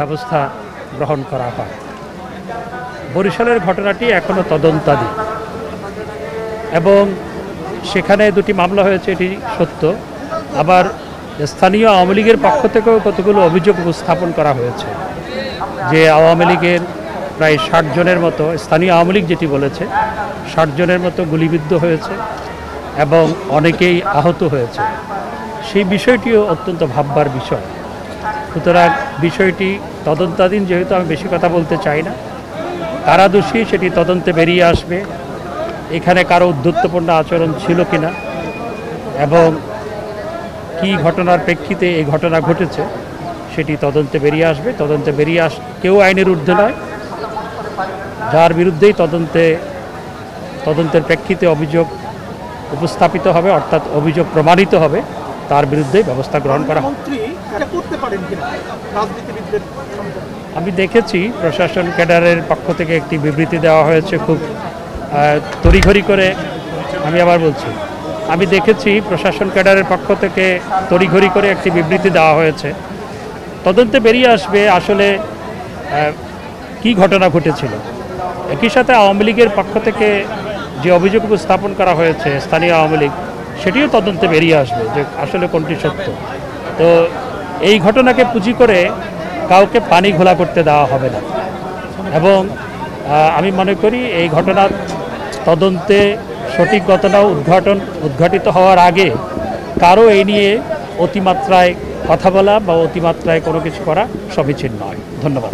ব্যবস্থা গ্রহণ করা হয়। বরিশালের ঘটনাটি এখনো তদন্তাধীন এবং সেখানে দুটি মামলা হয়েছে, এটি সত্য। আবার স্থানীয় আওয়ামী লীগের পক্ষ থেকেও কতগুলো অভিযোগ উপস্থাপন করা হয়েছে যে আওয়ামী লীগের প্রায় ৬০ জনের মতো, স্থানীয় আওয়ামী লীগ যেটি বলেছে ৬০ জনের মতো গুলিবিদ্ধ হয়েছে এবং অনেকেই আহত হয়েছে। সেই বিষয়টিও অত্যন্ত ভাববার বিষয়। সুতরাং বিষয়টি তদন্তাধীন, যেহেতু আমি বেশি কথা বলতে চাই না। কারা দোষী সেটি তদন্তে বেরিয়ে আসবে, এখানে কারো উদ্ধত্যপূর্ণ আচরণ ছিল কিনা এবং কি ঘটনার প্রেক্ষিতে এই ঘটনা ঘটেছে সেটি তদন্তে বেরিয়ে আসবে। তদন্তে বেরিয়ে কেউ আইনের ঊর্ধ্বে নয়, যার বিরুদ্ধেই তদন্তের প্রেক্ষিতে অভিযোগ উপস্থাপিত হবে, অর্থাৎ অভিযোগ প্রমাণিত হবে, তার বিরুদ্ধেই ব্যবস্থা গ্রহণ করা হবে। আমি দেখেছি প্রশাসন ক্যাডারের পক্ষ থেকে একটি বিবৃতি দেওয়া হয়েছে খুব তড়িঘড়ি করে। আমি দেখেছি প্রশাসন ক্যাডারের পক্ষ থেকে তড়িঘড়ি করে একটি বিবৃতি দেওয়া হয়েছে। তদন্তে বেরিয়ে আসবে আসলে কি ঘটনা ঘটেছিল। একই সাথে আওয়ামী লীগের পক্ষ থেকে যে অভিযোগ উপস্থাপন করা হয়েছে স্থানীয় আওয়ামী লীগ, সেটিও তদন্তে বেরিয়ে আসবে যে আসলে কোনটি সত্য। তো এই ঘটনাকে পুঁজি করে কাউকে পানি ঘোলা করতে দেওয়া হবে না এবং আমি মনে করি এই ঘটনার তদন্তে সঠিক ঘটনা উদ্ঘাটিত হওয়ার আগে কারও এই নিয়ে অতিমাত্রায় কথা বলা বা অতিমাত্রায় কোনো কিছু করা সমীচীন নয়। ধন্যবাদ।